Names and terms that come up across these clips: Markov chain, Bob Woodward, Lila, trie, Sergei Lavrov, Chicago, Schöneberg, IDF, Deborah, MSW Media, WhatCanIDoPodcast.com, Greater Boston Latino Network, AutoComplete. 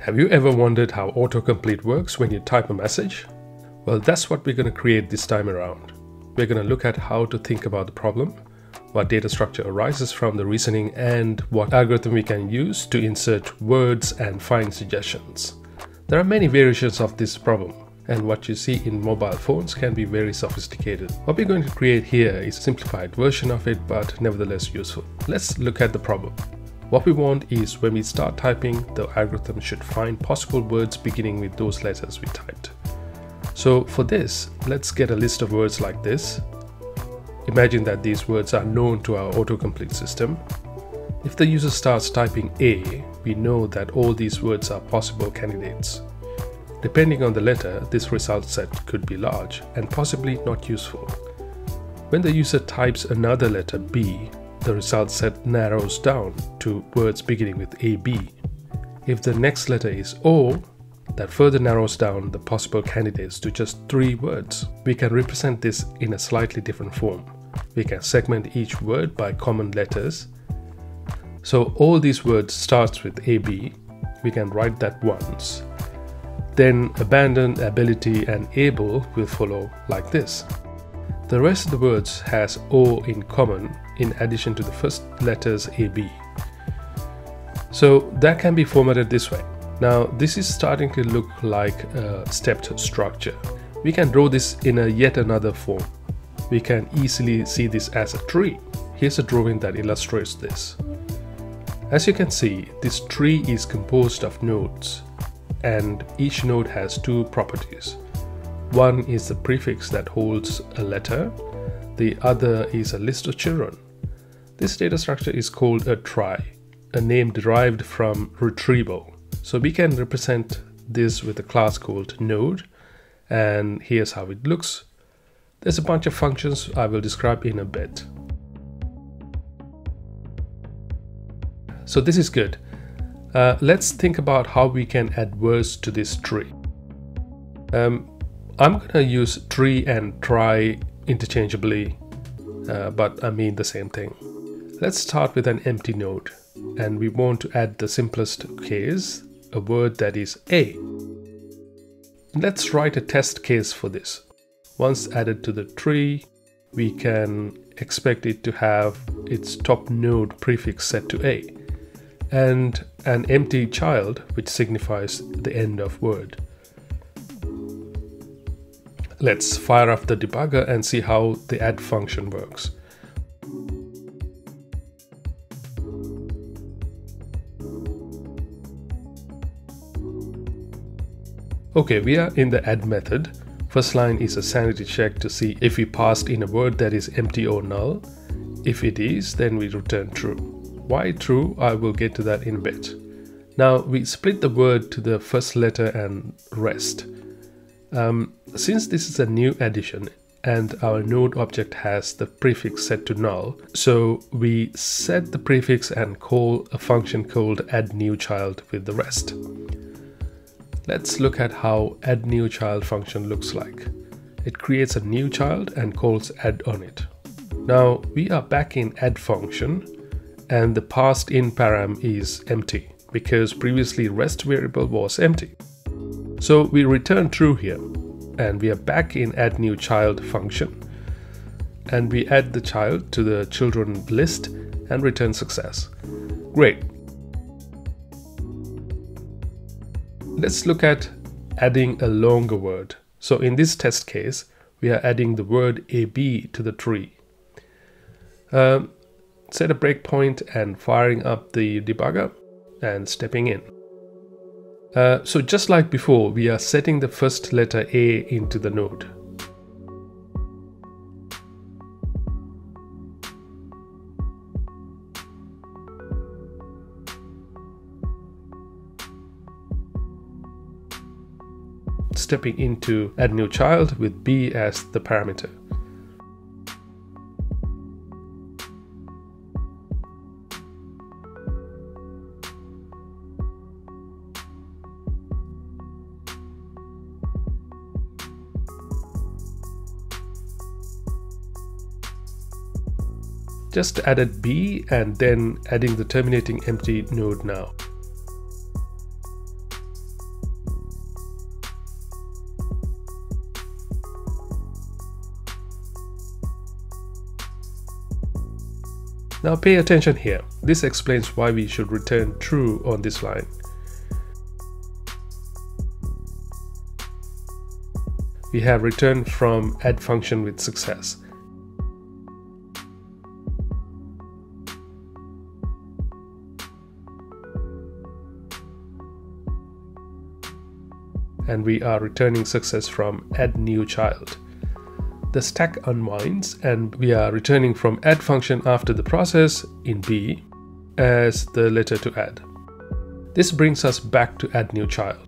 Have you ever wondered how autocomplete works when you type a message? Well, that's what we're going to create this time around. We're going to look at how to think about the problem, what data structure arises from the reasoning, and what algorithm we can use to insert words and find suggestions. There are many variations of this problem, and what you see in mobile phones can be very sophisticated. What we're going to create here is a simplified version of it, but nevertheless useful. Let's look at the problem. What we want is when we start typing, the algorithm should find possible words beginning with those letters we typed. So for this, let's get a list of words like this. Imagine that these words are known to our autocomplete system. If the user starts typing A, we know that all these words are possible candidates. Depending on the letter, this result set could be large and possibly not useful. When the user types another letter B, the result set narrows down to words beginning with AB. If the next letter is O, that further narrows down the possible candidates to just 3 words. We can represent this in a slightly different form. We can segment each word by common letters. So all these words starts with AB. We can write that once. Then abandon, ability, and able will follow like this. The rest of the words has O in common in addition to the first letters AB. So that can be formatted this way. Now this is starting to look like a stepped structure. We can draw this in a yet another form. We can easily see this as a tree. Here's a drawing that illustrates this. As you can see, this tree is composed of nodes, and each node has 2 properties. One is the prefix that holds a letter, the other is a list of children. This data structure is called a trie, a name derived from retrieval. So we can represent this with a class called node, and here's how it looks. There's a bunch of functions I will describe in a bit. So this is good. Let's think about how we can add words to this tree. I'm going to use tree and trie interchangeably, but I mean the same thing. Let's start with an empty node, and we want to add the simplest case, a word that is A. Let's write a test case for this. Once added to the tree, we can expect it to have its top node prefix set to A, and an empty child, which signifies the end of word. Let's fire up the debugger and see how the add function works. Okay, we are in the add method. First line is a sanity check to see if we passed in a word that is empty or null. If it is, then we return true. Why true? I will get to that in a bit. Now we split the word to the first letter and rest. Since this is a new addition and our node object has the prefix set to null, so we set the prefix and call a function called addNewChild with the rest. Let's look at how addNewChild function looks like. It creates a new child and calls add on it. Now we are back in add function, and the passed in param is empty because previously rest variable was empty. So we return true here, and we are back in add new child function, and we add the child to the children list and return success. Great. Let's look at adding a longer word. So in this test case, we are adding the word AB to the tree. Set a breakpoint and firing up the debugger and stepping in. So just like before, we are setting the first letter A into the node. Stepping into add new child with B as the parameter. Just added B and then adding the terminating empty node now. Now pay attention here. This explains why we should return true on this line. We have returned from add function with success. And we are returning success from add new child. The stack unwinds and we are returning from add function after the process in B as the letter to add. This brings us back to add new child.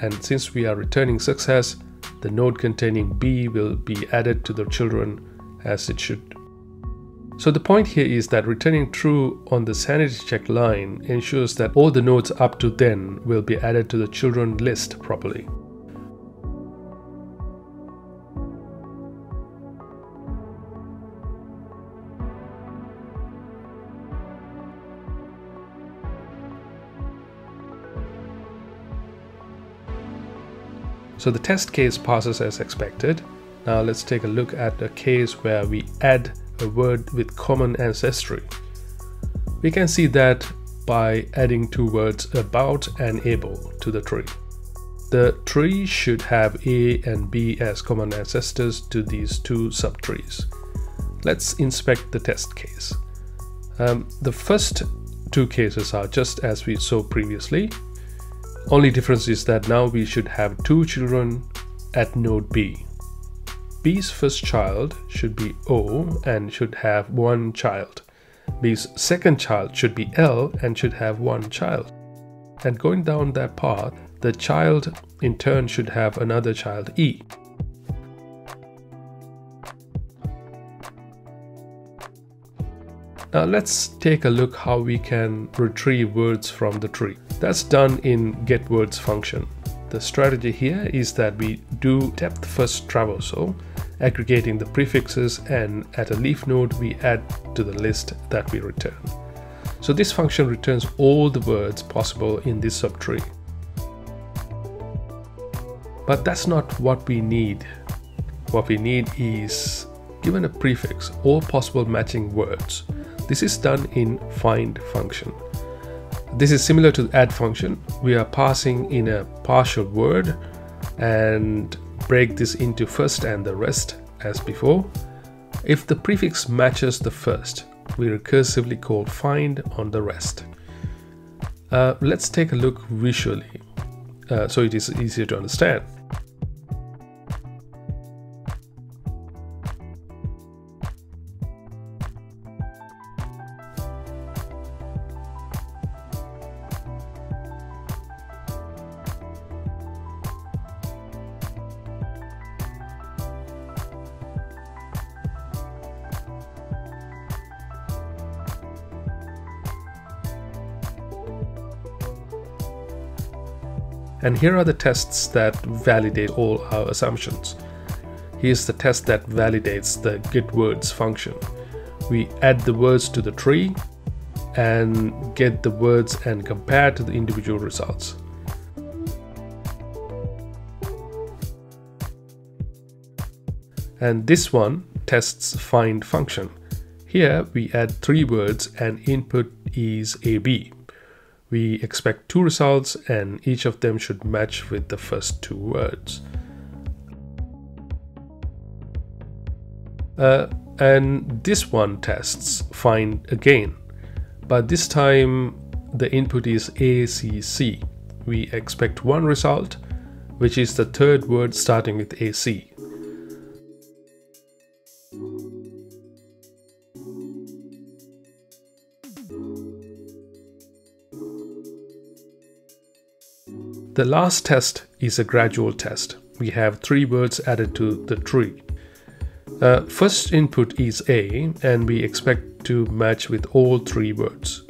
And since we are returning success, the node containing B will be added to the children as it should. So the point here is that returning true on the sanity check line ensures that all the nodes up to then will be added to the children list properly. So the test case passes as expected. Now let's take a look at a case where we add a word with common ancestry. We can see that by adding two words about and able to the tree. The tree should have A and B as common ancestors to these two subtrees. Let's inspect the test case. The first two cases are just as we saw previously. Only difference is that now we should have two children at node B. B's first child should be O and should have one child. B's second child should be L and should have one child. And going down that path, the child in turn should have another child E. Now let's take a look how we can retrieve words from the tree. That's done in getWords function. The strategy here is that we do depth first traversal, aggregating the prefixes, and at a leaf node we add to the list that we return. So this function returns all the words possible in this subtree. But that's not what we need. What we need is, given a prefix, all possible matching words. This is done in find function. This is similar to the add function. We are passing in a partial word and break this into first and the rest as before. If the prefix matches the first, we recursively call find on the rest. Let's take a look visually so it is easier to understand. And here are the tests that validate all our assumptions. Here's the test that validates the getWords function. We add the words to the tree and get the words and compare to the individual results. And this one tests find function. Here we add three words and input is AB. We expect two results and each of them should match with the first two words. And this one tests find again, but this time the input is ACC. We expect one result, which is the third word starting with AC. The last test is a gradual test. We have three words added to the tree. First input is A and we expect to match with all three words.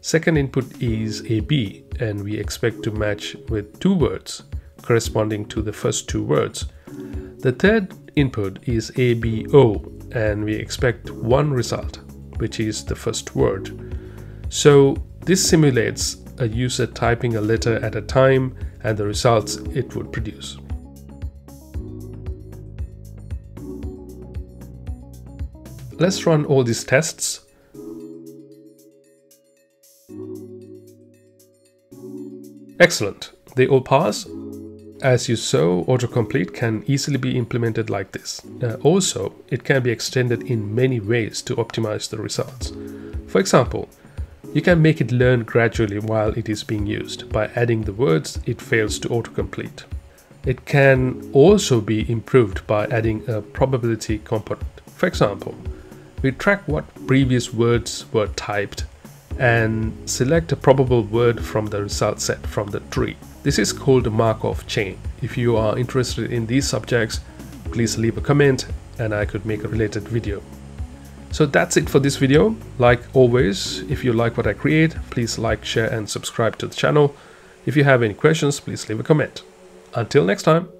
Second input is AB and we expect to match with two words corresponding to the first two words. The third input is ABO and we expect one result, which is the first word. So this simulates a user typing a letter at a time and the results it would produce. Let's run all these tests. Excellent, they all pass. As you saw, autocomplete can easily be implemented like this. Also, it can be extended in many ways to optimize the results. For example, you can make it learn gradually while it is being used by adding the words it fails to autocomplete. It can also be improved by adding a probability component. For example, we track what previous words were typed and select a probable word from the result set from the tree. This is called a Markov chain. If you are interested in these subjects, please leave a comment and I could make a related video. So that's it for this video. Like always, if you like what I create, please like, share and subscribe to the channel. If you have any questions, please leave a comment. Until next time.